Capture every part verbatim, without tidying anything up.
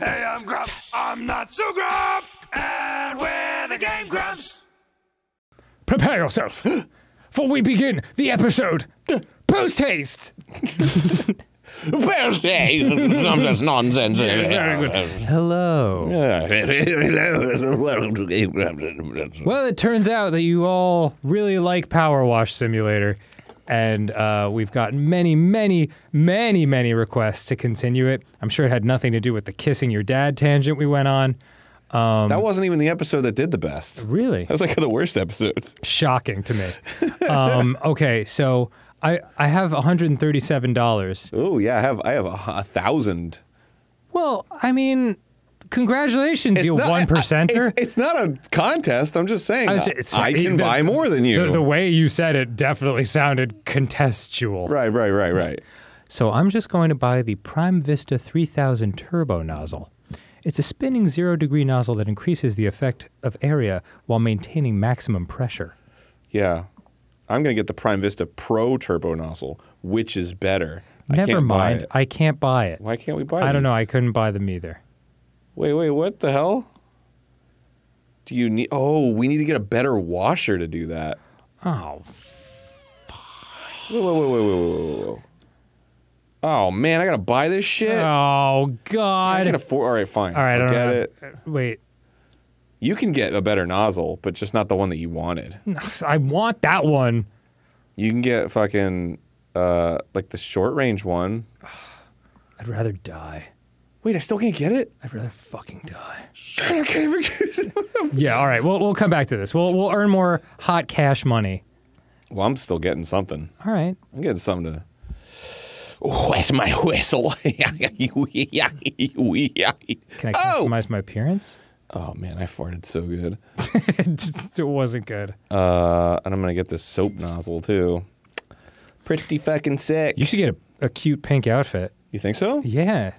Hey, I'm Grump. I'm not so Grump. And we're the Game Grumps. Prepare yourself, for we begin the episode. Post haste. Post haste. Some such nonsense. Hello. Hello. Welcome to Game Grumps. Well, it turns out that you all really like Power Wash Simulator. And uh, we've gotten many, many, many, many requests to continue it. I'm sure it had nothing to do with the kissing your dad tangent we went on. Um, that wasn't even the episode that did the best. Really? That was like the worst episode. Shocking to me. um, okay, so I I have one hundred thirty-seven dollars. Oh yeah, I have I have a, a thousand. Well, I mean, congratulations, it's you not, one percenter. I, it's, it's not a contest. I'm just saying. I, was, it's, I can the, buy more than you. The, the way you said it definitely sounded contestual. Right, right, right, right. So I'm just going to buy the Prime Vista three thousand turbo nozzle. It's a spinning zero-degree nozzle that increases the effect of area while maintaining maximum pressure. Yeah, I'm going to get the Prime Vista Pro turbo nozzle, which is better. Never I can't mind. Buy it. I can't buy it. Why can't we buy? I don't these? know. I couldn't buy them either. Wait, wait, what the hell? Do you need... Oh, we need to get a better washer to do that. Oh, fuck. Whoa, whoa, whoa, whoa, whoa, whoa, whoa. Oh, man, I gotta buy this shit? Oh, God. I can afford... Alright, fine. Alright, I don't get it. Wait. You can get a better nozzle, but just not the one that you wanted. I want that one. You can get fucking, uh, like the short-range one. I'd rather die. Wait, I still can't get it? I'd rather fucking die. I can't even get it. Yeah, all right. We'll, we'll come back to this. We'll, we'll earn more hot cash money. Well, I'm still getting something. All right. I'm getting something to... Oh, that's my whistle. Can I customize oh! my appearance? Oh, man, I farted so good. It wasn't good. Uh, and I'm going to get this soap nozzle, too. Pretty fucking sick. You should get a, a cute pink outfit. You think so? Yeah.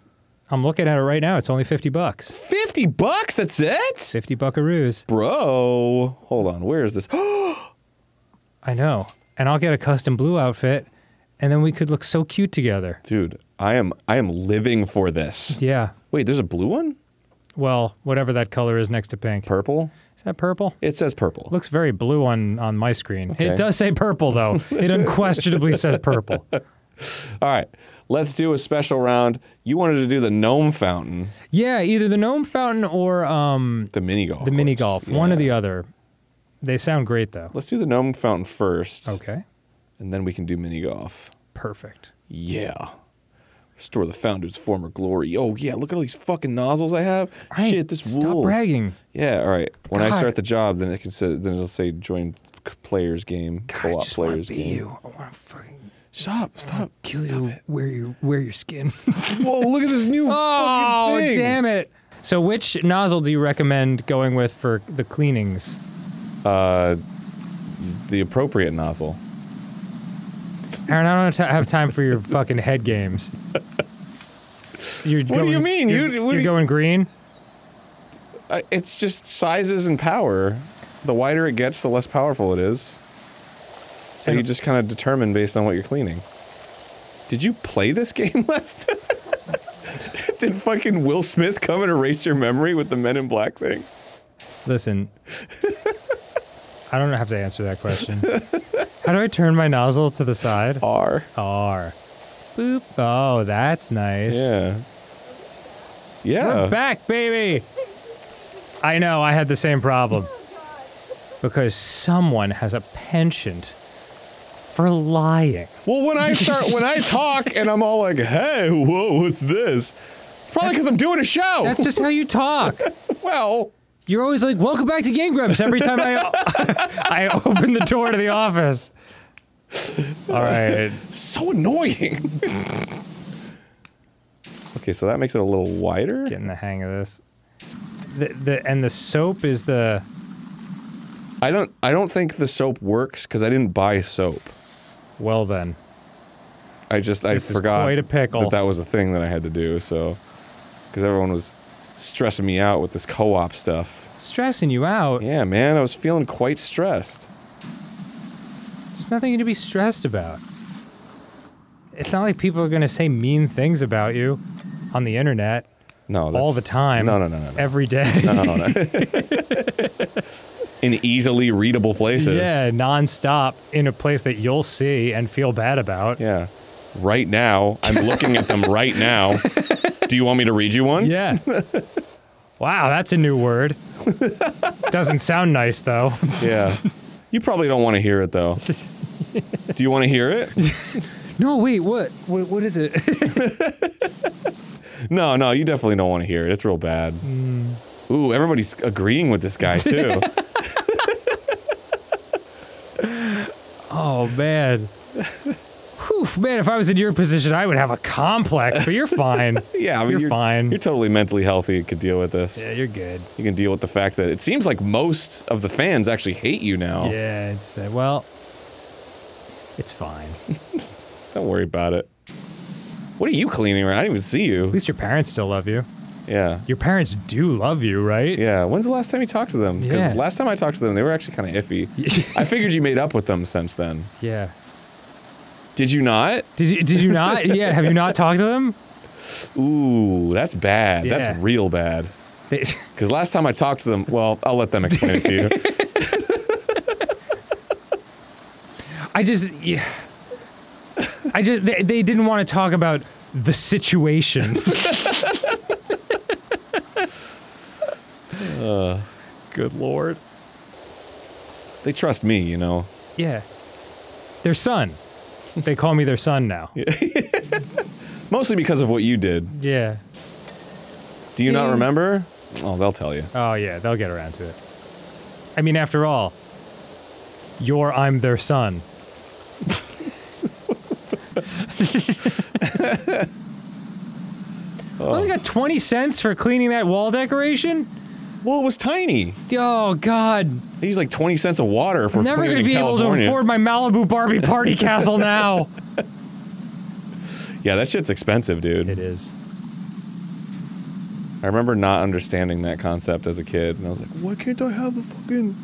I'm looking at it right now. It's only fifty bucks. fifty bucks? That's it? fifty buckaroos. Bro. Hold on. Where is this? I know. And I'll get a custom blue outfit, and then we could look so cute together. Dude, I am I am living for this. Yeah. Wait, there's a blue one? Well, whatever that color is next to pink. Purple? Is that purple? It says purple. Looks very blue on, on my screen. Okay. It does say purple, though. It unquestionably says purple. All right. Let's do a special round. You wanted to do the gnome fountain. Yeah, either the gnome fountain or um, the mini golf. The mini golf, yeah. One or the other. They sound great though. Let's do the gnome fountain first. Okay. And then we can do mini golf. Perfect. Yeah. Restore the founder's former glory. Oh yeah, look at all these fucking nozzles I have. Right, shit, this rules. Stop bragging. Yeah, all right. When God. I start the job, then it can say, then it'll say join players game. God, co-op I just players be game. You. I want to fucking. Stop! Stop! Kill stop you! It. Wear your wear your skin. Whoa! Look at this new oh, fucking thing! Oh damn it! So which nozzle do you recommend going with for the cleanings? Uh, the appropriate nozzle. Aaron, I don't have time for your fucking head games. You're what going, do you mean? You're, you, what you're you... going green. Uh, it's just sizes and power. The wider it gets, the less powerful it is. So you just kind of determine based on what you're cleaning. Did you play this game last time? Did fucking Will Smith come and erase your memory with the Men in Black thing? Listen. I don't have to answer that question. How do I turn my nozzle to the side? R. R. Boop. Oh, that's nice. Yeah. Yeah. We're back, baby! I know, I had the same problem. Because someone has a penchant for lying. Well, when I start, when I talk and I'm all like, hey, whoa, what's this? It's probably because I'm doing a show. That's just how you talk. Well. You're always like, welcome back to Game Grumps every time I, I open the door to the office. All right. So annoying. Okay, so that makes it a little wider. Getting the hang of this. The, the, and the soap is the... I don't- I don't think the soap works, because I didn't buy soap. Well then. I just- I this forgot is quite a pickle. that that was a thing that I had to do, so... Because everyone was stressing me out with this co-op stuff. Stressing you out? Yeah, man, I was feeling quite stressed. There's nothing to be stressed about. It's not like people are gonna say mean things about you on the internet. No, that's, all the time. No, no, no, no, no. Every day. No, no, no. In easily readable places. Yeah, nonstop in a place that you'll see and feel bad about. Yeah. Right now, I'm looking at them right now. Do you want me to read you one? Yeah. Wow, that's a new word. Doesn't sound nice, though. Yeah. You probably don't want to hear it, though. Do you want to hear it? No, wait, what? What, what is it? No, no, you definitely don't want to hear it. It's real bad. Mm. Ooh, everybody's agreeing with this guy, too. Oh, man. Whew, man, if I was in your position, I would have a complex, but you're fine. Yeah, I mean, you're, you're fine. You're totally mentally healthy and can deal with this. Yeah, you're good. You can deal with the fact that it seems like most of the fans actually hate you now. Yeah, it's, uh, well, it's fine. Don't worry about it. What are you cleaning around? I didn't even see you. At least your parents still love you. Yeah. Your parents do love you, right? Yeah. When's the last time you talked to them? Because yeah. last time I talked to them, they were actually kind of iffy. I figured you made up with them since then. Yeah. Did you not? Did you, did you not? Yeah. Have you not talked to them? Ooh, that's bad. Yeah. That's real bad. Because last time I talked to them, well, I'll let them explain it to you. I just... Yeah. I just, they, they didn't want to talk about the situation. uh, good lord. They trust me, you know. Yeah. Their son. They call me their son now. Yeah. Mostly because of what you did. Yeah. Do you Damn. not remember? Oh, they'll tell you. Oh yeah, they'll get around to it. I mean, after all, you're, I'm their son. Oh. I only got twenty cents for cleaning that wall decoration? Well, it was tiny. Oh, God. They used like twenty cents of water for cleaning California. I'm never going to be able to afford my Malibu Barbie party castle now. Yeah, that shit's expensive, dude. It is. I remember not understanding that concept as a kid, and I was like, why can't I have a fucking...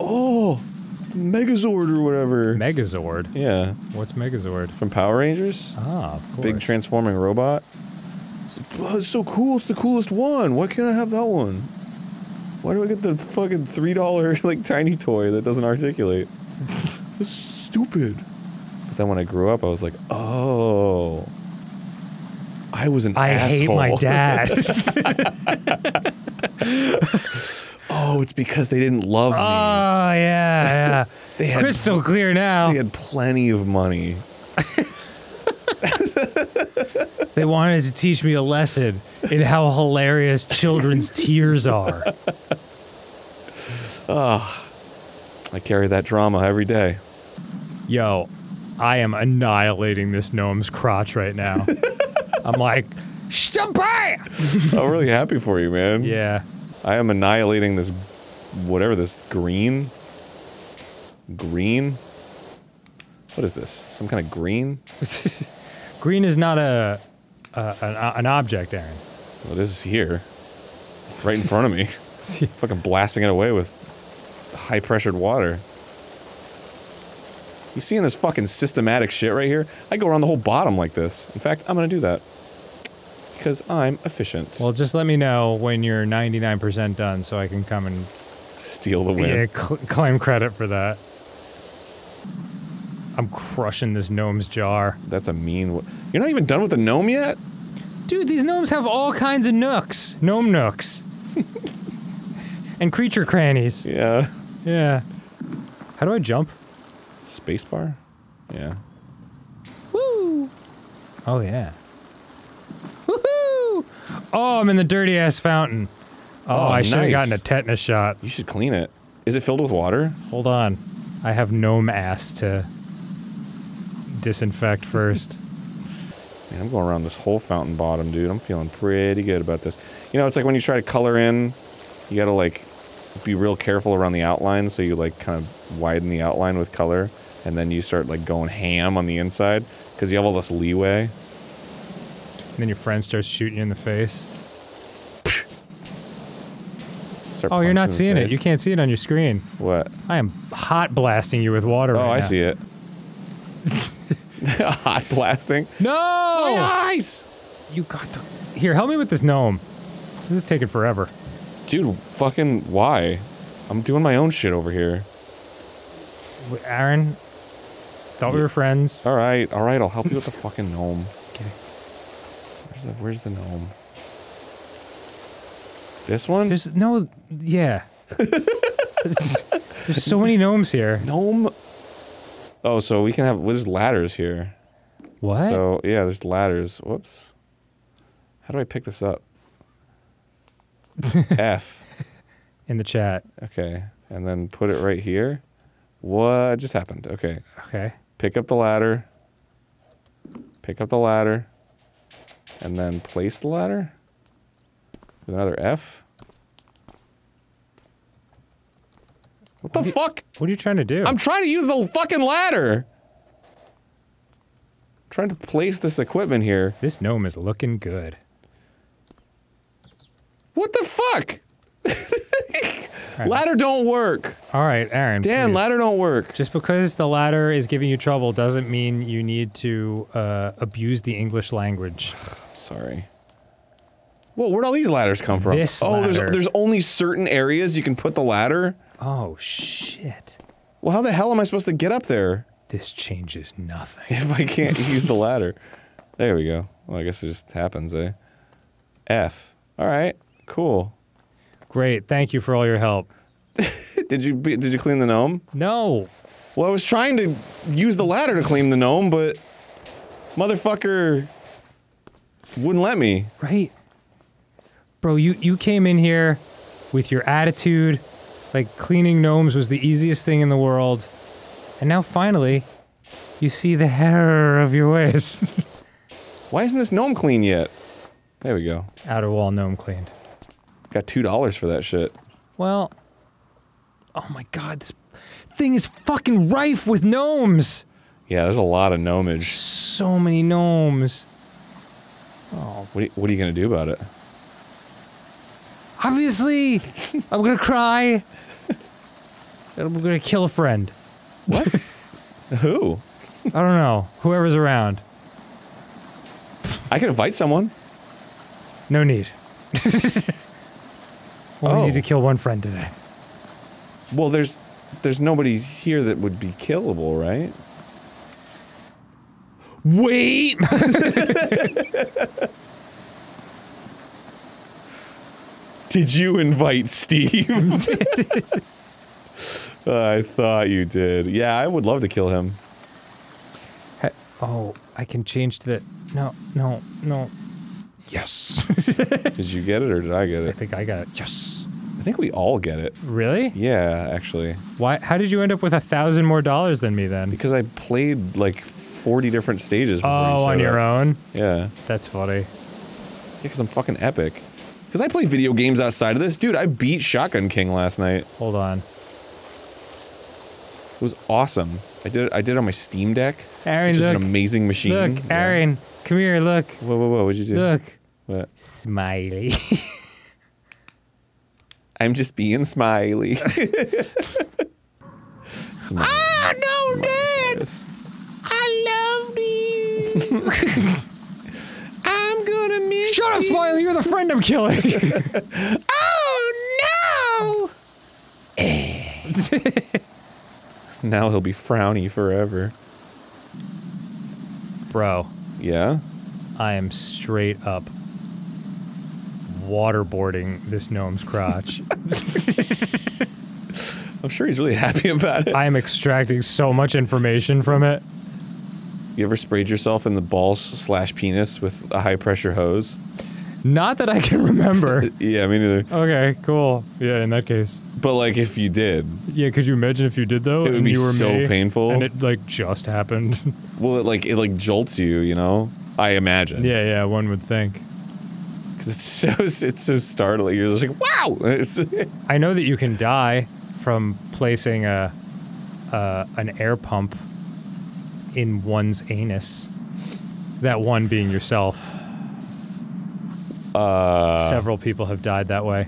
Oh... Megazord or whatever. Megazord? Yeah. What's Megazord? From Power Rangers? Ah, of course. Big transforming robot. It's, oh, it's so cool, it's the coolest one. Why can't I have that one? Why do I get the fucking three dollar like tiny toy that doesn't articulate? It's stupid. But then when I grew up, I was like, oh. I was an I asshole. I hate my dad. Oh, it's because they didn't love me. Oh, yeah, yeah. They had crystal clear now. They had plenty of money. They wanted to teach me a lesson in how hilarious children's tears are. Oh, I carry that drama every day. Yo, I am annihilating this gnome's crotch right now. I'm like, Shtabay! I'm really happy for you, man. Yeah. I am annihilating this, whatever this, green? Green? What is this? Some kind of green? Green is not a, a an, an object, Aaron. Well, it is here. Right in front of me. Fucking blasting it away with high-pressured water. You seeing this fucking systematic shit right here? I go around the whole bottom like this. In fact, I'm gonna do that. Because I'm efficient. Well, just let me know when you're ninety-nine percent done so I can come and... steal the win. Yeah, cl claim credit for that. I'm crushing this gnome's jar. That's a mean... W you're not even done with the gnome yet? Dude, these gnomes have all kinds of nooks. Gnome nooks. And creature crannies. Yeah. Yeah. How do I jump? Spacebar? Yeah. Woo! Oh, yeah. Oh, I'm in the dirty-ass fountain. Oh, oh I nice. should have gotten a tetanus shot. You should clean it. Is it filled with water? Hold on. I have gnome ass to disinfect first. Man, I'm going around this whole fountain bottom, dude. I'm feeling pretty good about this. You know, it's like when you try to color in, you gotta, like, be real careful around the outline, so you, like, kind of widen the outline with color, and then you start, like, going ham on the inside, because you have all this leeway. And then your friend starts shooting you in the face. Start oh, you're not seeing it. You can't see it on your screen. What? I am hot blasting you with water oh, right now. Oh, I see it. Hot blasting? No! My eyes! You got the... Here, help me with this gnome. This is taking forever. Dude, fucking why? I'm doing my own shit over here. Aaron, thought we were friends. All right, all right, I'll help you with the fucking gnome. Okay. Where's the, where's the gnome? This one? There's no, yeah. There's so many gnomes here. Gnome? Oh, so we can have, well, there's ladders here. What? So, yeah, there's ladders. Whoops. How do I pick this up? F. In the chat. Okay, and then put it right here. What just happened? Okay. Okay. Pick up the ladder. Pick up the ladder. And then place the ladder. With another F. What the fuck? What are you trying to do? I'm trying to use the fucking ladder! I'm trying to place this equipment here. This gnome is looking good. What the fuck? Right. Ladder don't work! Alright, Aaron. Dan, please. Ladder don't work. Just because the ladder is giving you trouble doesn't mean you need to, uh, abuse the English language. Sorry. Whoa, where'd all these ladders come from? This oh, ladder. there's, there's only certain areas you can put the ladder? Oh, shit. Well, how the hell am I supposed to get up there? This changes nothing. If I can't use the ladder. There we go. Well, I guess it just happens, eh? F. Alright, cool. Great, thank you for all your help. Did you be, did you clean the gnome? No. Well, I was trying to use the ladder to clean the gnome, but motherfucker wouldn't let me. Right, bro. You you came in here with your attitude, like cleaning gnomes was the easiest thing in the world, and now finally, you see the error of your ways. Why isn't this gnome clean yet? There we go. Outer wall gnome cleaned. Got two dollars for that shit. Well, oh my god, this thing is fucking rife with gnomes! Yeah, there's a lot of gnomage. So many gnomes. Oh, what are you, what are you gonna do about it? Obviously, I'm gonna cry. I'm gonna kill a friend. What? Who? I don't know. Whoever's around. I could invite someone. No need. Well, oh. We need to kill one friend today. Well, there's there's nobody here that would be killable, right? Wait! Did you invite Steve? I thought you did. Yeah, I would love to kill him. I, oh, I can change to the... No, no, no. Yes. Did you get it or did I get it? I think I got it. Yes. I think we all get it. Really? Yeah, actually. Why? How did you end up with a thousand more dollars than me then? Because I played like forty different stages. Before oh, you on your that. own? Yeah. That's funny. Yeah, because I'm fucking epic. Because I play video games outside of this. Dude, I beat Shotgun King last night. Hold on. It was awesome. I did it, I did it on my Steam Deck. Aaron, which look, is an amazing machine. Look, yeah. Aaron, come here, look. Whoa, whoa, whoa, what'd you do? Look. What? Smiley. I'm just being smiley. Smiley. Ah, no, Dad! I loved you! I'm gonna miss Shut up, you. Smiley! You're the friend I'm killing! Oh, no! Now he'll be frowny forever. Bro. Yeah? I am straight up waterboarding this gnome's crotch. I'm sure he's really happy about it. I am extracting so much information from it. You ever sprayed yourself in the balls slash penis with a high pressure hose? Not that I can remember. Yeah, me neither. Okay, cool. Yeah, in that case. But like, if you did. Yeah, could you imagine if you did though? It would be so painful. And it like just happened. Well, it like it like jolts you, you know. I imagine. Yeah, yeah, one would think. Because it's so it's so startling. You're just like, wow! I know that you can die from placing a uh, an air pump in one's anus. That one being yourself. Uh, Several people have died that way.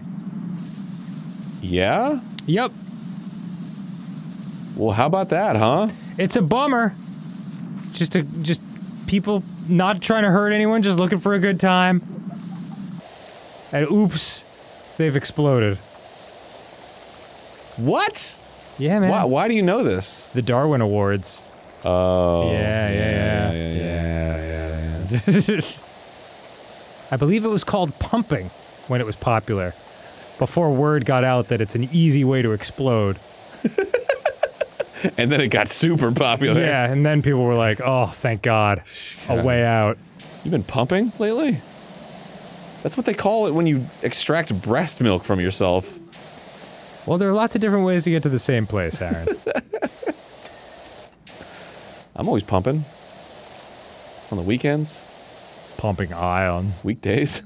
Yeah? Yep. Well, how about that, huh? It's a bummer. Just a just people... Not trying to hurt anyone, just looking for a good time. and oops, they've exploded. What? Yeah, man. Why, why do you know this? The Darwin Awards. Oh. Yeah, yeah, yeah. Yeah, yeah, yeah. yeah, yeah. I believe it was called pumping when it was popular, before word got out that it's an easy way to explode. And then it got super popular. Yeah, and then people were like, oh, thank God. God. A way out. You've been pumping lately? That's what they call it when you extract breast milk from yourself. Well, there are lots of different ways to get to the same place, Aaron. I'm always pumping. On the weekends. Pumping iron. Weekdays.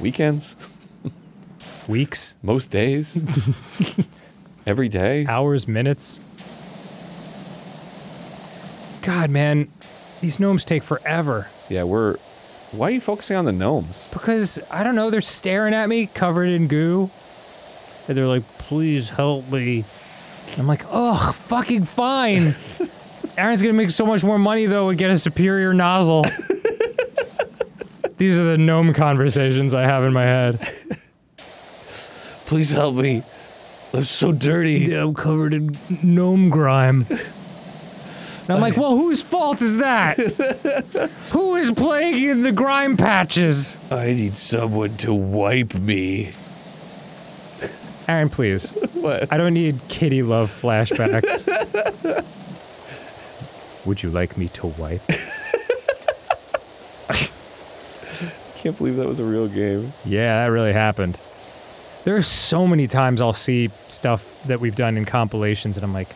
Weekends. Weeks. Most days. Every day. Hours, minutes. God, man. These gnomes take forever. Yeah, we're... Why are you focusing on the gnomes? Because, I don't know, they're staring at me, covered in goo. And they're like, please help me. I'm like, oh, fucking fine. Aaron's gonna make so much more money, though, and get a superior nozzle. These are the gnome conversations I have in my head. Please help me. I'm so dirty. Yeah, I'm covered in gnome grime. And I'm like, well, whose fault is that? Who is playing in the grime patches? I need someone to wipe me. Aaron, please. What? I don't need kitty love flashbacks. Would you like me to wipe? Can't believe that was a real game. Yeah, that really happened. There are so many times I'll see stuff that we've done in compilations and I'm like,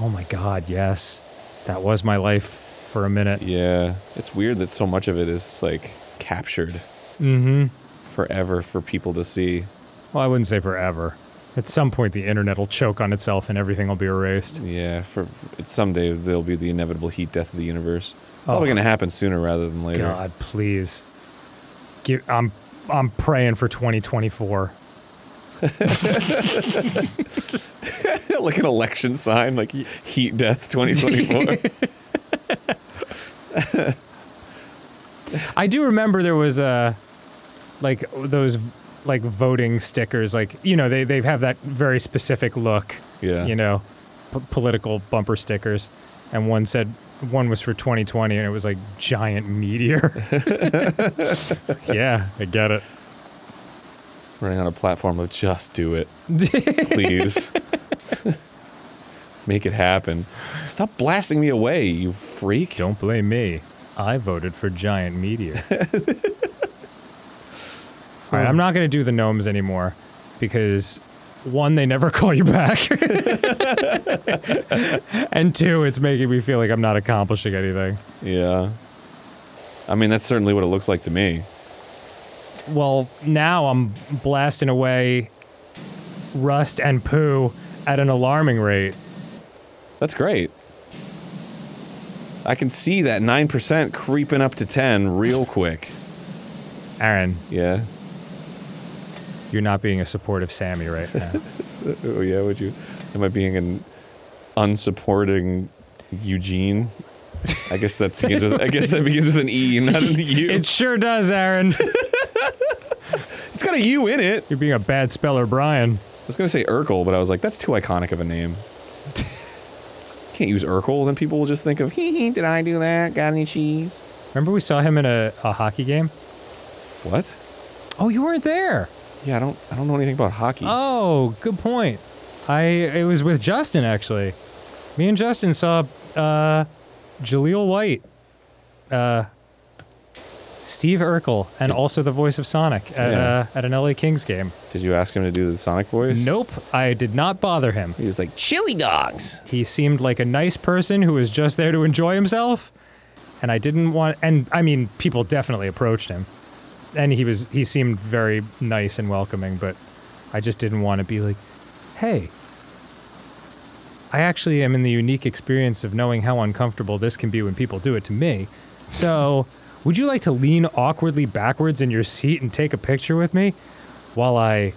oh my God, yes. That was my life for a minute. Yeah. It's weird that so much of it is, like, captured. Mm-hmm. Forever for people to see. Well, I wouldn't say forever. At some point the internet will choke on itself and everything will be erased. Yeah, for- someday there'll be the inevitable heat death of the universe. Oh. Probably gonna happen sooner rather than later. God, please. Give, I'm- I'm praying for twenty twenty-four. Like an election sign, like heat death twenty twenty-four. I do remember there was a, like those like voting stickers, like, you know, they, they have that very specific look, yeah, you know, p political bumper stickers, and one said, one was for twenty twenty and it was like giant meteor. Yeah, I get it. Running on a platform of just do it. Please. Make it happen. Stop blasting me away, you freak. Don't blame me. I voted for giant meteor. Alright, I'm not gonna do the gnomes anymore because one, they never call you back. And two, it's making me feel like I'm not accomplishing anything. Yeah. I mean, that's certainly what it looks like to me. Well, now I'm blasting away rust and poo at an alarming rate. That's great. I can see that nine percent creeping up to ten real quick. Aaron. Yeah? You're not being a supportive Sammy right now. Oh yeah, would you? Am I being an unsupporting Eugene? I guess that begins with, I guess that begins with an E, not an U. It sure does, Aaron. It's got a U in it. You're being a bad speller, Brian. I was gonna say Urkel, but I was like, that's too iconic of a name. Can't use Urkel, then people will just think of, hee hee, did I do that? Got any cheese? Remember we saw him in a, a hockey game? What? Oh, you weren't there! Yeah, I don't- I don't know anything about hockey. Oh, good point. I- it was with Justin, actually. Me and Justin saw, uh, Jaleel White. Uh... Steve Urkel, and did, also the voice of Sonic at, yeah. uh, at an L A Kings game. Did you ask him to do the Sonic voice? Nope, I did not bother him. He was like, chili dogs! He seemed like a nice person who was just there to enjoy himself, and I didn't want- and, I mean, people definitely approached him. And he was- he seemed very nice and welcoming, but I just didn't want to be like, hey, I actually am in the unique experience of knowing how uncomfortable this can be when people do it to me, so... Would you like to lean awkwardly backwards in your seat and take a picture with me while I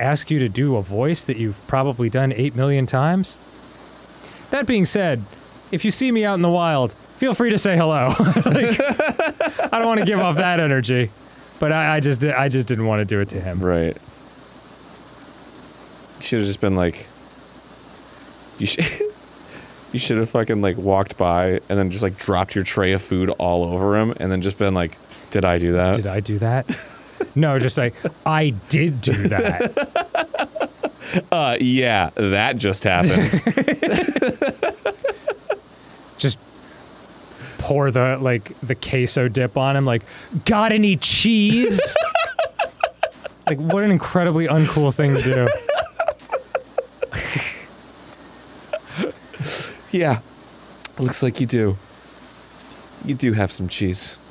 ask you to do a voice that you've probably done eight million times? That being said, if you see me out in the wild, feel free to say hello. Like, I don't want to give off that energy. But I, I just I just didn't want to do it to him. Right. You should have just been like, you should you should have fucking like walked by and then just like dropped your tray of food all over him and then just been like, did I do that? Did I do that? No, just like, I did do that. Uh, yeah, that just happened. Just pour the, like, the queso dip on him, like, got any cheese? Like, what an incredibly uncool thing to do. Yeah, looks like you do. You do have some cheese.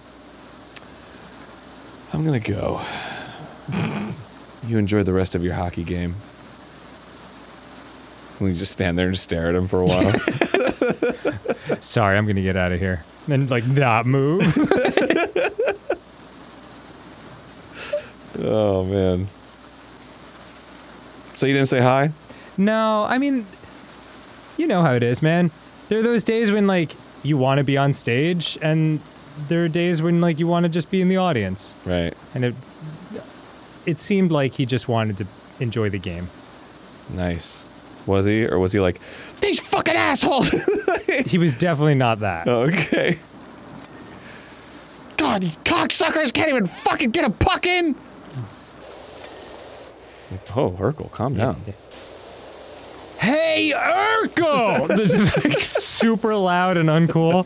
I'm gonna go. You enjoy the rest of your hockey game. We just stand there and stare at him for a while. Sorry, I'm gonna get out of here. And like not move. Oh man. So you didn't say hi? No, I mean, you know how it is, man. There are those days when like you want to be on stage, and there are days when like you want to just be in the audience. Right. And it it seemed like he just wanted to enjoy the game. Nice. Was he? Or was he like, these fucking assholes? He was definitely not that. Okay. God, these cocksuckers can't even fucking get a puck in! Oh, Urkel, calm down. Hey, Urkel! They're just like super loud and uncool.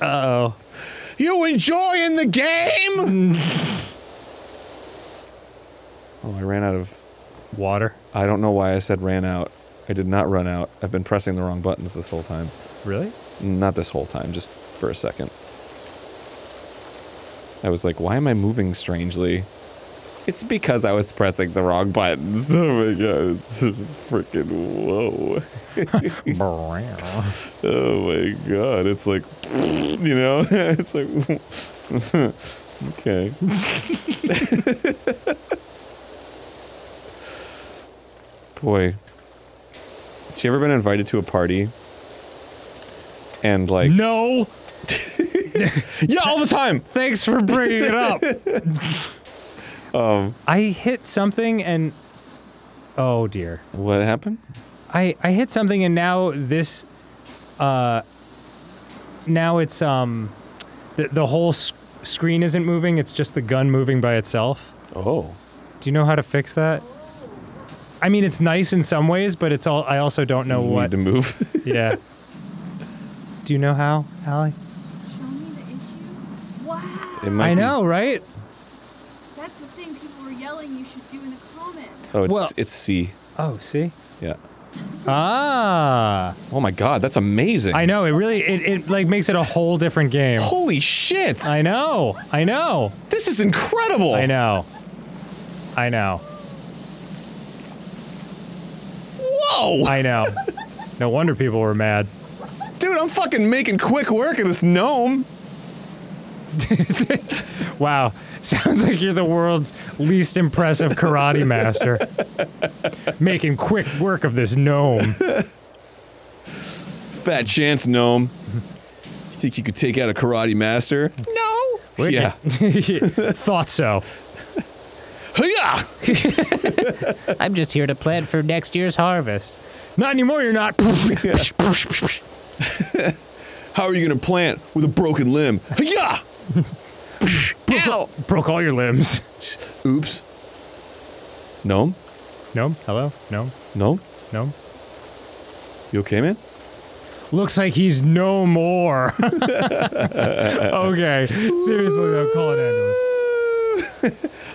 Uh-oh. You enjoying the game? Oh, I ran out of... water? I don't know why I said ran out. I did not run out. I've been pressing the wrong buttons this whole time. Really? Not this whole time, just for a second. I was like, why am I moving strangely? It's because I was pressing the wrong buttons. Oh my god, it's freaking whoa. Oh my god, it's like, you know? It's like, okay. Boy. Has she ever been invited to a party? And like... No! Yeah, all the time! Thanks for bringing it up! Um, I hit something and... Oh, dear. What happened? I, I hit something and now this... Uh, now it's, um... The, the whole sc screen isn't moving, it's just the gun moving by itself. Oh. Do you know how to fix that? I mean, it's nice in some ways, but it's all... I also don't know you what... need to move. Yeah. Do you know how, Allie? Show me the issue. Wow! It might I be. know, right? Oh, it's, well, it's C. Oh, C? Yeah. Ah. Oh my god, that's amazing. I know, it really, it, it like makes it a whole different game. Holy shit! I know, I know. This is incredible! I know. I know. Whoa! I know. No wonder people were mad. Dude, I'm fucking making quick work of this gnome! Wow. Sounds like you're the world's least impressive karate master. Making quick work of this gnome. Fat chance, gnome. You think you could take out a karate master? No! Would yeah. Thought so. Hi-ya! I'm just here to plan for next year's harvest. Not anymore, you're not. How are you gonna plant with a broken limb? Hi-ya! Ow! Broke all your limbs. Oops. Gnome? Gnome? Hello? Gnome? Gnome? Gnome? You okay, man? Looks like he's no more. Okay. Seriously, though, call an ambulance.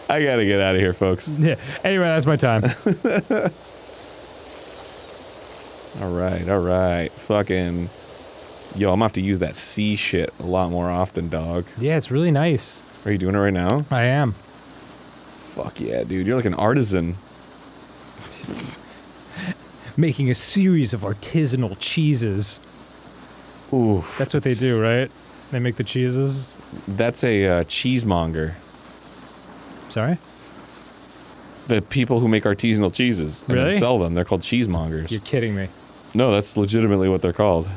I gotta get out of here, folks. Yeah. Anyway, that's my time. Alright, alright. Fucking... Yo, I'm gonna have to use that C shit a lot more often, dog. Yeah, it's really nice. Are you doing it right now? I am. Fuck yeah, dude. You're like an artisan. Making a series of artisanal cheeses. Oof. That's what they do, right? They make the cheeses? That's a uh, cheesemonger. Sorry? The people who make artisanal cheeses. Really? And then sell them. They're called cheesemongers. You're kidding me. No, that's legitimately what they're called.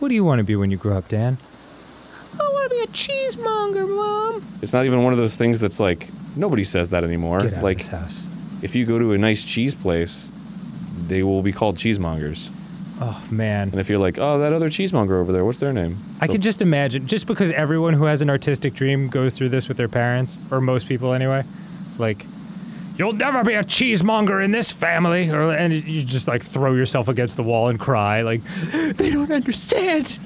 What do you want to be when you grow up, Dan? I want to be a cheesemonger, Mom. It's not even one of those things that's like, nobody says that anymore. Get out like, of this house. If you go to a nice cheese place, they will be called cheesemongers. Oh, man. And if you're like, oh, that other cheesemonger over there, what's their name? I so, can just imagine, just because everyone who has an artistic dream goes through this with their parents, or most people anyway, like, you'll never be a cheesemonger in this family, or, and you just, like, throw yourself against the wall and cry, like, they don't understand!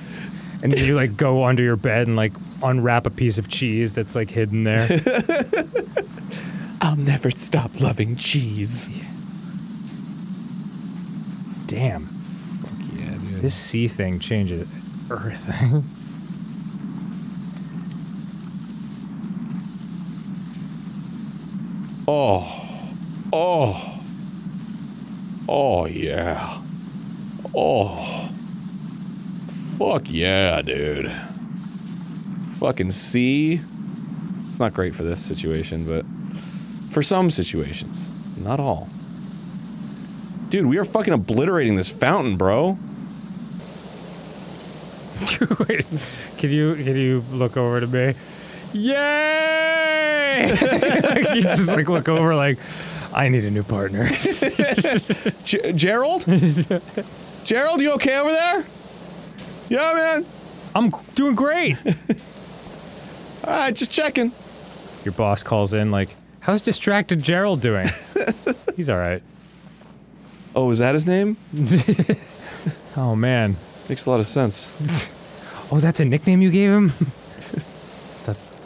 And you, like, go under your bed and, like, unwrap a piece of cheese that's, like, hidden there. I'll never stop loving cheese. Yeah. Damn. Yeah, dude. This sea thing changes everything. Oh. Oh. Oh, yeah. Oh. Fuck yeah, dude. Fucking sea. It's not great for this situation, but for some situations. Not all. Dude, we are fucking obliterating this fountain, bro. Wait. Can you, can you look over to me? Yay! Like, you just, like, look over like, I need a new partner. G Gerald? Gerald, you okay over there? Yeah, man. I'm doing great. Alright, just checking. Your boss calls in like, how's distracted Gerald doing? He's alright. Oh, is that his name? Oh, man. Makes a lot of sense. Oh, that's a nickname you gave him?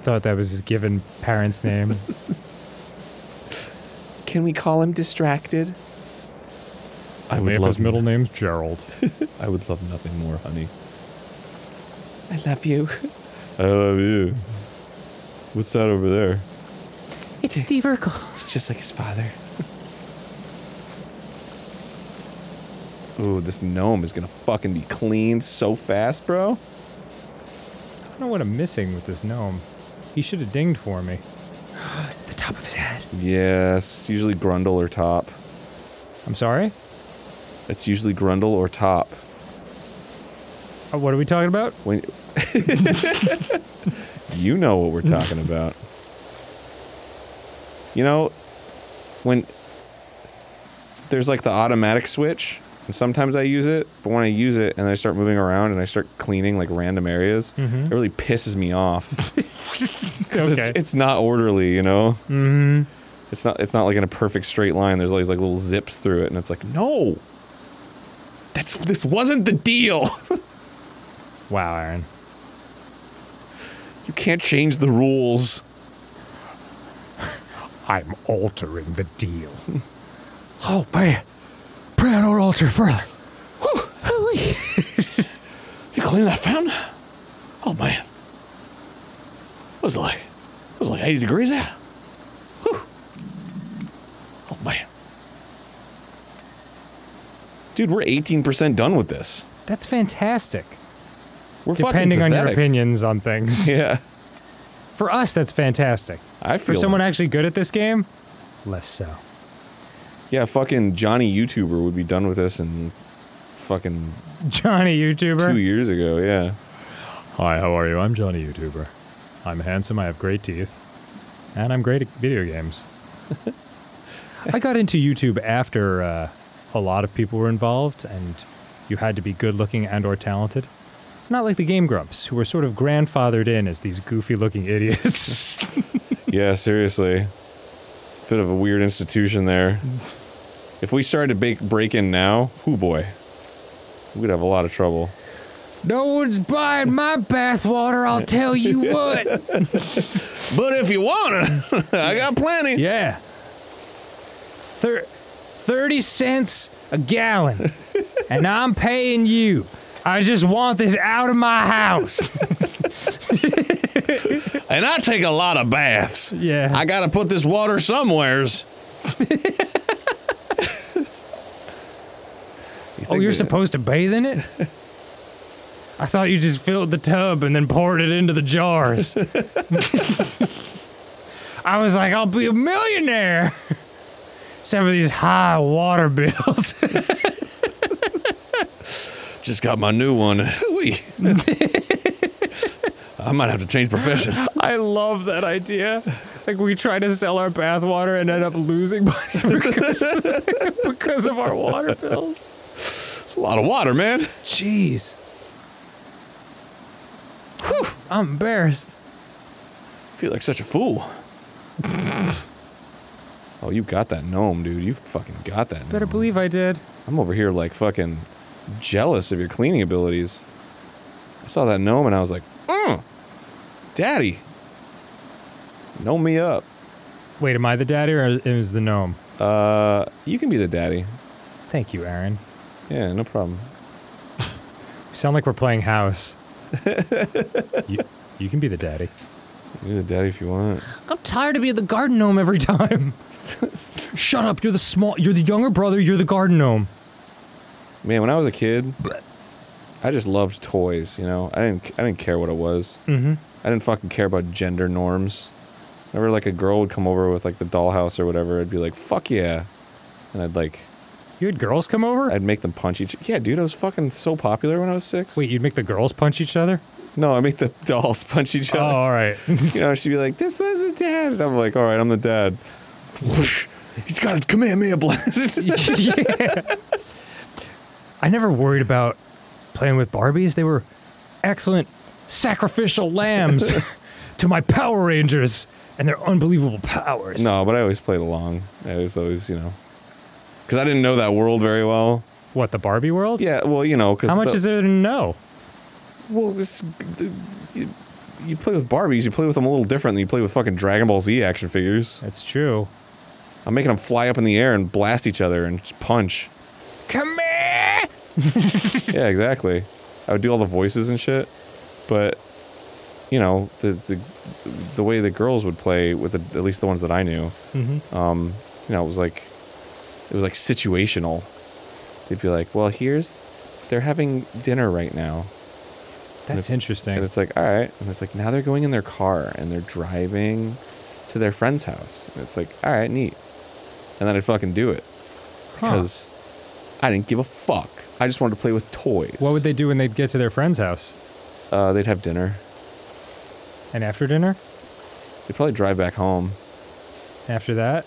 Thought that was his given parent's name. Can we call him distracted? I would love his middle name's Gerald. I would love nothing more, honey. I love you. I love you. What's that over there? It's Steve Urkel. It's just like his father. Ooh, this gnome is gonna fucking be cleaned so fast, bro. I don't know what I'm missing with this gnome. He should have dinged for me. The top of his head. Yes, usually grundle or top. I'm sorry? It's usually grundle or top. Oh, what are we talking about? When you know what we're talking about. You know, when there's like the automatic switch, and sometimes I use it, but when I use it and I start moving around and I start cleaning like random areas, mm-hmm. it really pisses me off. Because okay. it's, it's not orderly, you know? Mm-hmm. It's not, it's not like in a perfect straight line. There's always like little zips through it, and it's like, no! That's, this wasn't the deal! Wow, Aaron. You can't change the rules. I'm altering the deal. Oh, man. Pray I don't alter further. Whew, holy. You clean that fountain? Oh, man. What was it like? It was like eighty degrees out. Whew. Oh, man. Dude, we're eighteen percent done with this. That's fantastic. We're Depending on your opinions on things. Yeah. For us, that's fantastic. I feel For someone like... actually good at this game, less so. Yeah, fucking Johnny YouTuber would be done with this in fucking... Johnny YouTuber? Two years ago, yeah. Hi, how are you? I'm Johnny YouTuber. I'm handsome, I have great teeth, and I'm great at video games. I got into YouTube after uh, a lot of people were involved, and you had to be good-looking and or talented. Not like the Game Grumps, who were sort of grandfathered in as these goofy-looking idiots. Yeah, seriously. Bit of a weird institution there. If we started to bake, break in now, oh boy, we'd have a lot of trouble. No one's buying my bathwater, I'll tell you what. But if you wanna, I got plenty. Yeah. Thir thirty cents a gallon, and I'm paying you. I just want this out of my house. And I take a lot of baths. Yeah. I gotta put this water somewheres. You oh, you're supposed to bathe in it? I thought you just filled the tub and then poured it into the jars. I was like, I'll be a millionaire. Except for these high water bills. Just got my new one. Hooey. I might have to change profession. I love that idea. Like, we try to sell our bathwater and end up losing money because, because of our water bills. It's a lot of water, man. Jeez. Whew. I'm embarrassed. I feel like such a fool. Oh, you got that gnome, dude. You fucking got that gnome. Better believe I did. I'm over here, like, fucking jealous of your cleaning abilities. I saw that gnome and I was like, mm, daddy. Gnome me up. Wait, am I the daddy or is the gnome? Uh, you can be the daddy. Thank you, Aaron. Yeah, no problem. You sound like we're playing house. you, you can be the daddy. You're the daddy if you want. I'm tired of being the garden gnome every time. Shut up, you're the small- you're the younger brother, you're the garden gnome. Man, when I was a kid, I just loved toys, you know? I didn't- I didn't care what it was. Mm-hmm. I didn't fucking care about gender norms. Whenever, like, a girl would come over with, like, the dollhouse or whatever, I'd be like, fuck yeah. And I'd, like... You had girls come over? I'd make them punch each- yeah, dude, I was fucking so popular when I was six. Wait, you'd make the girls punch each other? No, I make the dolls punch each other. Oh, alright. You know, she'd be like, this was a dad. And I'm like, alright, I'm the dad. Whoosh. He's got a Kamehameha blast. Yeah. I never worried about playing with Barbies. They were excellent sacrificial lambs to my Power Rangers and their unbelievable powers. No, but I always played along. I was always, you know, because I didn't know that world very well. What, the Barbie world? Yeah, well, you know, because... How much the, is there to know? Well, it's... You, you play with Barbies, you play with them a little different than you play with fucking Dragon Ball Z action figures. That's true. I'm making them fly up in the air and blast each other and just punch. Come here! Yeah, exactly. I would do all the voices and shit, but... You know, the the, the way the girls would play, with the, at least the ones that I knew, mm-hmm. um, you know, it was like... It was like situational. They'd be like, well, here's... They're having dinner right now. That's interesting. And it's like, all right. And it's like, now they're going in their car and they're driving to their friend's house. And it's like, all right, neat. And then I'd fucking do it. Because huh. I didn't give a fuck. I just wanted to play with toys. What would they do when they'd get to their friend's house? Uh, they'd have dinner. And after dinner? They'd probably drive back home. After that?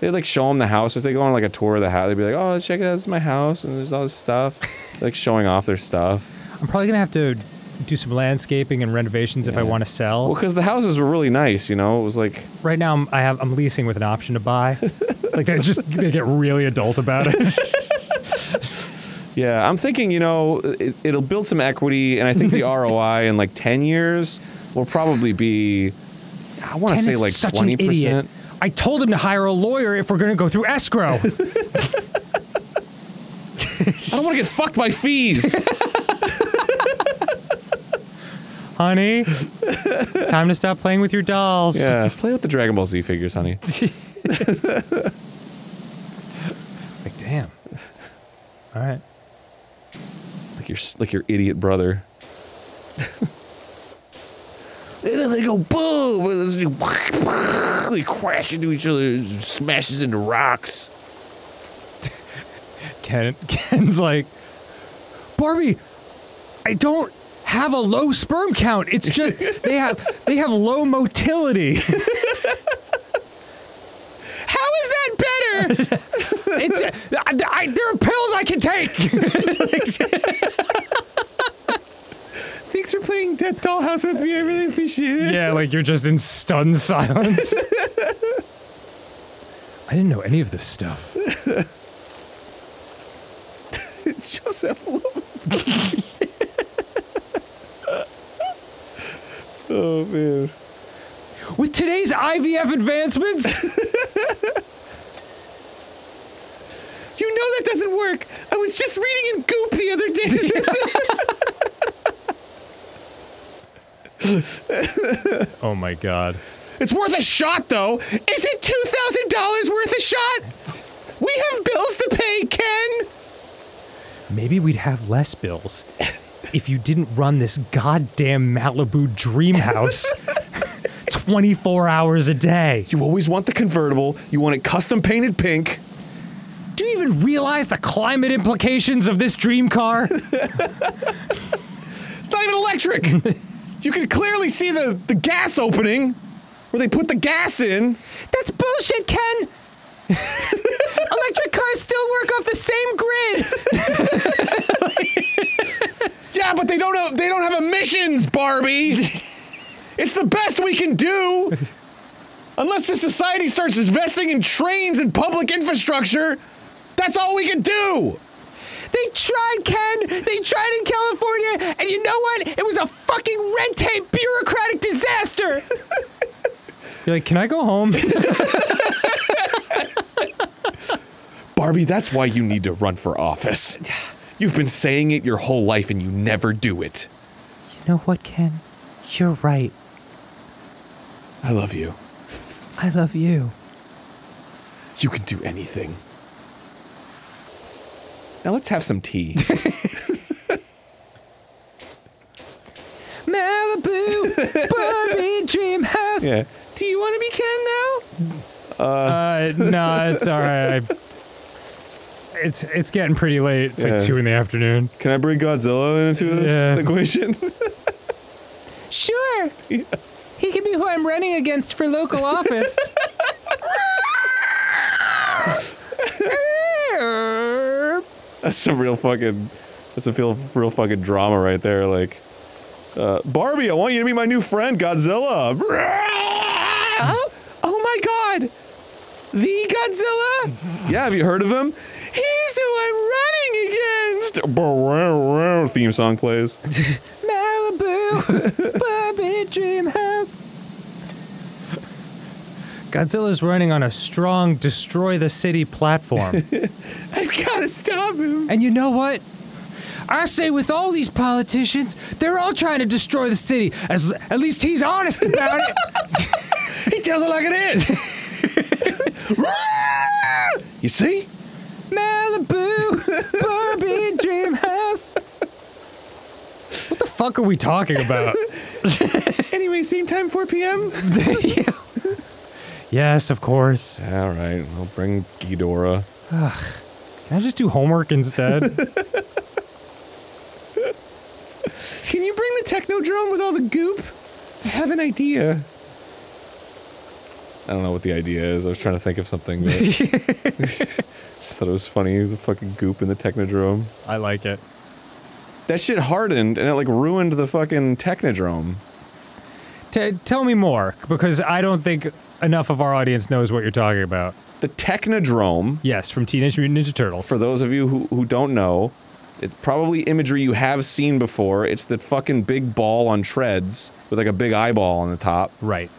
They'd like show them the house. If they go on like a tour of the house, they'd be like, oh, check it out. This is my house. And there's all this stuff. Like showing off their stuff. I'm probably going to have to... do some landscaping and renovations yeah. if I want to sell. Well, because the houses were really nice, you know. It was like right now I'm, I have I'm leasing with an option to buy. Like they just they get really adult about it. Yeah, I'm thinking, you know, it, it'll build some equity, and I think the R O I in like ten years will probably be. I want to say like twenty percent. I told him to hire a lawyer if we're going to go through escrow. I don't want to get fucked by fees. Honey, time to stop playing with your dolls. Yeah, play with the Dragon Ball Z figures, honey. Like, damn. All right. Like your like your idiot brother. And then they go boom. They crash into each other, smashes into rocks. Ken Ken's like, Barbie, I don't. Have a low sperm count. It's just they have they have low motility. How is that better? It's I, I, there are pills I can take. Thanks for playing Dead Dollhouse with me. I really appreciate it. Yeah, like you're just in stunned silence. I didn't know any of this stuff. It's Joseph Love. Oh, man. With today's I V F advancements? You know that doesn't work. I was just reading in Goop the other day. Oh, my God. It's worth a shot, though. Is it two thousand dollars worth a shot? We have bills to pay, Ken. Maybe we'd have less bills. If you didn't run this goddamn Malibu dream house twenty-four hours a day. You always want the convertible. You want it custom painted pink. Do you even realize the climate implications of this dream car? It's not even electric. You can clearly see the, the gas opening where they put the gas in. That's bullshit, Ken. Electric cars still work off the same grid. Yeah, but they don't have, they don't have emissions, Barbie. It's the best we can do. Unless the society starts investing in trains and public infrastructure, that's all we can do. They tried, Ken! They tried in California, and you know what? It was a fucking red tape bureaucratic disaster! You're like, can I go home? Barbie, that's why you need to run for office. You've been saying it your whole life, and you never do it. You know what, Ken? You're right. I love you. I love you. You can do anything. Now let's have some tea. Malibu, Barbie dream house. Yeah. Do you want to be Ken now? Uh, uh no, it's all right. I, it's it's getting pretty late. It's yeah. like two in the afternoon. Can I bring Godzilla into this yeah. equation? Sure. Yeah. He can be who I'm running against for local office. That's some real fucking, that's a real, real fucking drama right there, like, uh, Barbie, I want you to be my new friend, Godzilla! Oh my god! The Godzilla? Yeah, have you heard of him? He's who I'm running against! Theme song plays. Malibu, Barbie dream house. Godzilla's running on a strong destroy the city platform. I've gotta stop him. And you know what? I say with all these politicians, they're all trying to destroy the city. As, at least he's honest about it. He tells it like it is. You see? Malibu, Barbie dream house. What the fuck are we talking about? Anyway, same time, four P M? Yeah. Yes, of course. All right, I'll bring Ghidorah. Ugh. Can I just do homework instead? Can you bring the Technodrome with all the goop? I have an idea. I don't know what the idea is. I was trying to think of something. But just thought it was funny. There's a fucking goop in the Technodrome. I like it. That shit hardened, and it, like, ruined the fucking Technodrome. T tell me more, because I don't think enough of our audience knows what you're talking about. The Technodrome. Yes, from Teenage Mutant Ninja Turtles. For those of you who, who don't know, it's probably imagery you have seen before. It's the fucking big ball on treads with like a big eyeball on the top. Right.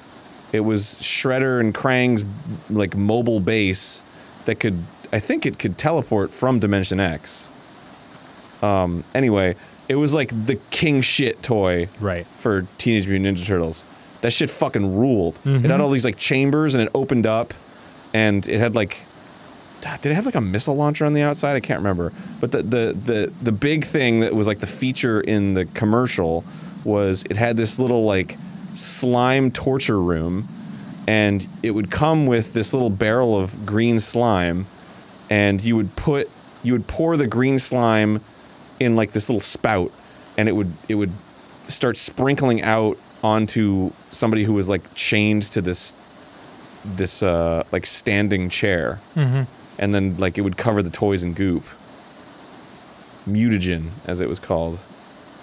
It was Shredder and Krang's like mobile base that could, I think it could teleport from Dimension X. Um, anyway, it was like the king shit toy right. for Teenage Mutant Ninja Turtles. That shit fucking ruled. Mm-hmm. It had all these like chambers and it opened up and it had like, did it have like a missile launcher on the outside? I can't remember. But the, the, the, the big thing that was like the feature in the commercial was it had this little like slime torture room and it would come with this little barrel of green slime and you would put, you would pour the green slime in like this little spout and it would it would start sprinkling out onto somebody who was like chained to this this uh like standing chair. Mm-hmm. And then like it would cover the toys in goop. Mutagen, as it was called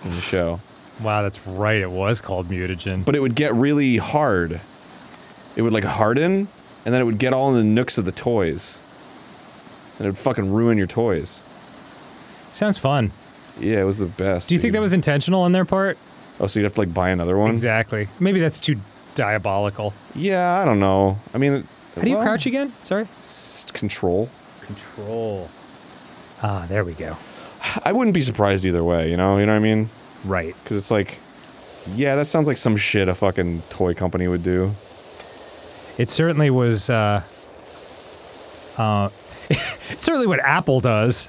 in the show. Wow, that's right, it was called Mutagen. But it would get really hard. It would like harden and then it would get all in the nooks of the toys. And it would fucking ruin your toys. Sounds fun. Yeah, it was the best. Do you dude. think that was intentional on their part? Oh, so you'd have to, like, buy another one? Exactly. Maybe that's too diabolical. Yeah, I don't know. I mean... How do well, you crouch again? Sorry? Control. Control. Ah, there we go. I wouldn't be surprised either way, you know? You know what I mean? Right. Because it's like... Yeah, that sounds like some shit a fucking toy company would do. It certainly was, uh... Uh... It's certainly what Apple does.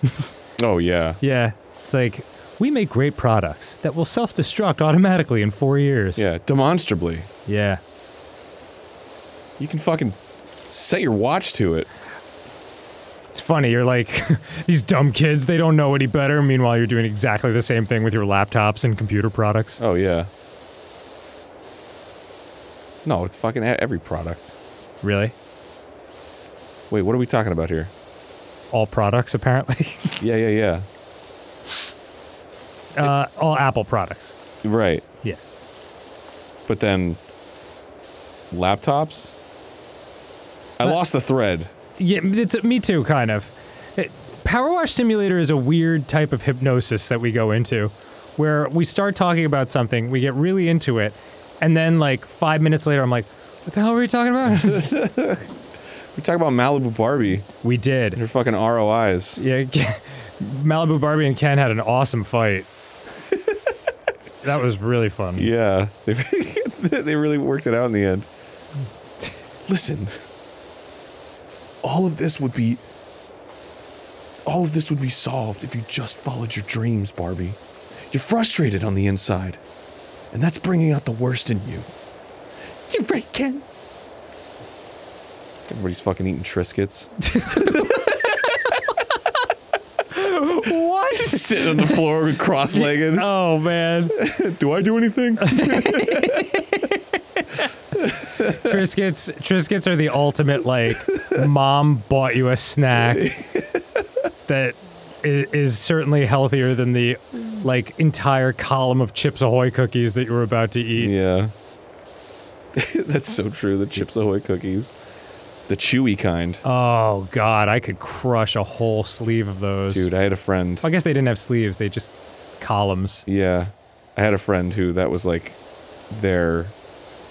Oh, yeah. Yeah. It's like, we make great products that will self-destruct automatically in four years. Yeah, demonstrably. Yeah. You can fucking set your watch to it. It's funny, you're like, these dumb kids, they don't know any better. Meanwhile, you're doing exactly the same thing with your laptops and computer products. Oh, yeah. No, it's fucking every product. Really? Wait, what are we talking about here? All products, apparently. Yeah, yeah, yeah. Uh, it, all Apple products. Right. Yeah. But then, laptops? I uh, lost the thread. Yeah, it's, me too, kind of. It, Power Wash Simulator is a weird type of hypnosis that we go into, where we start talking about something, we get really into it, and then, like, five minutes later, I'm like, what the hell were we talking about? We talked about Malibu Barbie. We did. Your fucking R O Is. Yeah, Malibu Barbie and Ken had an awesome fight. That was really fun. Yeah. They, they really worked it out in the end. Listen, all of this would be... All of this would be solved if you just followed your dreams, Barbie. You're frustrated on the inside, and that's bringing out the worst in you. You're right, Ken. Everybody's fucking eating Triscuits. What? Just sitting on the floor cross-legged. Oh, man. Do I do anything? Triscuits, Triscuits are the ultimate, like, mom bought you a snack that is certainly healthier than the, like, entire column of Chips Ahoy cookies that you were about to eat. Yeah. That's so true, the Chips Ahoy cookies. The chewy kind. Oh, God, I could crush a whole sleeve of those. Dude, I had a friend. Well, I guess they didn't have sleeves, they just columns. Yeah. I had a friend who that was like their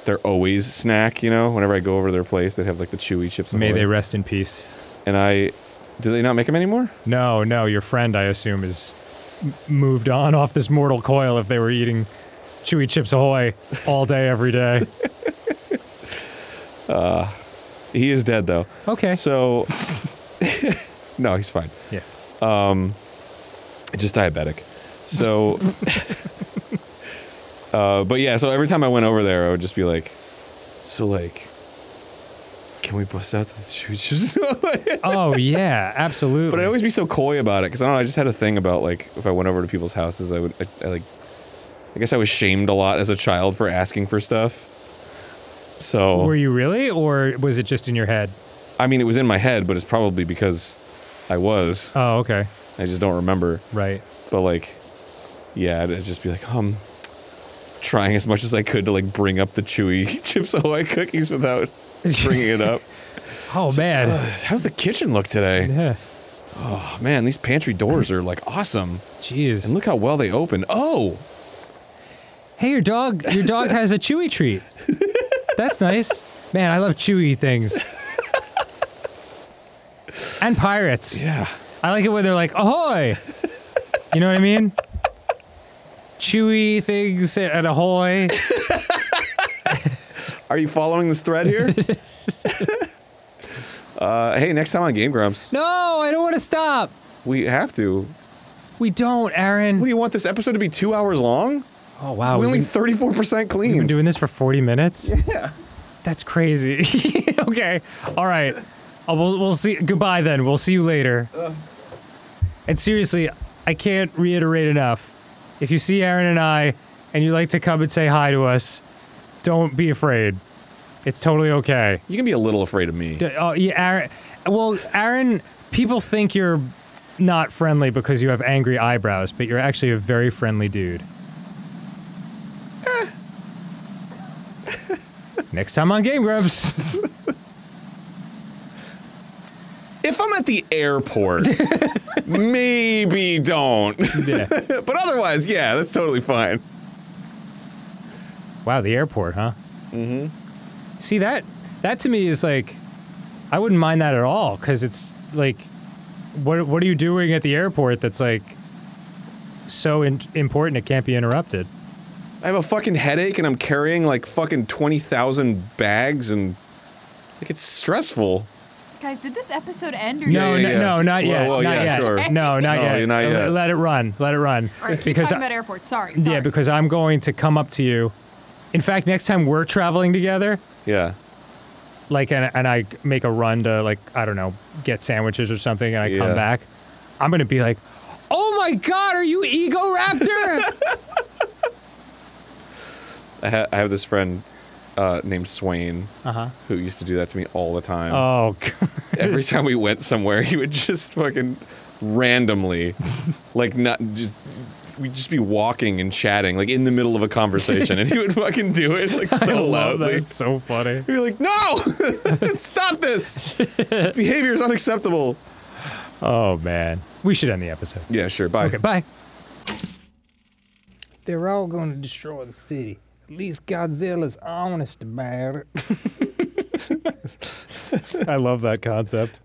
their always snack, you know? Whenever I go over to their place, they'd have like the chewy Chips Ahoy. May they rest in peace. And I... Do they not make them anymore? No, no, your friend, I assume, is moved on off this mortal coil if they were eating chewy Chips Ahoy all day, every day. uh... He is dead, though. Okay. So, no, he's fine. Yeah. Um, just diabetic. So, uh, but yeah, so every time I went over there, I would just be like, so, like, can we bust out the choo-choos? Oh, yeah, absolutely. But I'd always be so coy about it, because I don't know, I just had a thing about, like, if I went over to people's houses, I would, I, I like, I guess I was shamed a lot as a child for asking for stuff. So were you really, or was it just in your head? I mean, it was in my head, but it's probably because I was. Oh, okay. I just don't remember. Right. But like, yeah, I'd just be like, um, trying as much as I could to like bring up the chewy Chips Ahoy cookies without bringing it up. Oh, so, man. Uh, how's the kitchen look today? Yeah. Oh, man, these pantry doors are like awesome. Jeez. And look how well they open. Oh! Hey, your dog, your dog has a chewy treat. That's nice. Man, I love chewy things. And pirates. Yeah. I like it when they're like, ahoy! You know what I mean? Chewy things and ahoy. Are you following this thread here? uh, hey, next time on Game Grumps. No, I don't want to stop. We have to. We don't, Aaron. What, do you want this episode to be two hours long? Oh, wow. We're only thirty-four percent clean. We've been doing this for forty minutes? Yeah. That's crazy. Okay. All right. Oh, we'll, we'll see. Goodbye, then. We'll see you later. Ugh. And seriously, I can't reiterate enough. If you see Aaron and I, and you'd like to come and say hi to us, don't be afraid. It's totally okay. You can be a little afraid of me. D oh, yeah, Aaron. Well, Aaron, people think you're not friendly because you have angry eyebrows, but you're actually a very friendly dude. Next time on Game Grumps. If I'm at the airport, maybe don't. Yeah. But otherwise, yeah, that's totally fine. Wow, the airport, huh? Mm-hmm. See, that, that to me is like, I wouldn't mind that at all, because it's like, what, what are you doing at the airport that's like, so in important it can't be interrupted? I have a fucking headache and I'm carrying like fucking twenty thousand bags and like it's stressful. Guys, did this episode end or no? Yeah, yeah, yeah. No, no, not yet. Well, well, not yeah, yet. Sure. No, not, no yet. not yet. Let it run. Let it run. All right, keep because talking about airports. Sorry, sorry. Yeah, because I'm going to come up to you. In fact, next time we're traveling together. Yeah. Like and, and I make a run to like I don't know, get sandwiches or something and I yeah. come back. I'm going to be like, "Oh my god, are you Egoraptor?" I have this friend, uh, named Swain, uh-huh. who used to do that to me all the time. Oh, God. Every time we went somewhere, he would just fucking randomly, like, not just, we'd just be walking and chatting, like, in the middle of a conversation, and he would fucking do it, like, so I love loudly. That. It's so funny. We'd be like, no! Stop this! This behavior is unacceptable. Oh, man. We should end the episode. Yeah, sure. Bye. Okay, bye. They're all going to destroy the city. At least Godzilla's honest about it. I love that concept.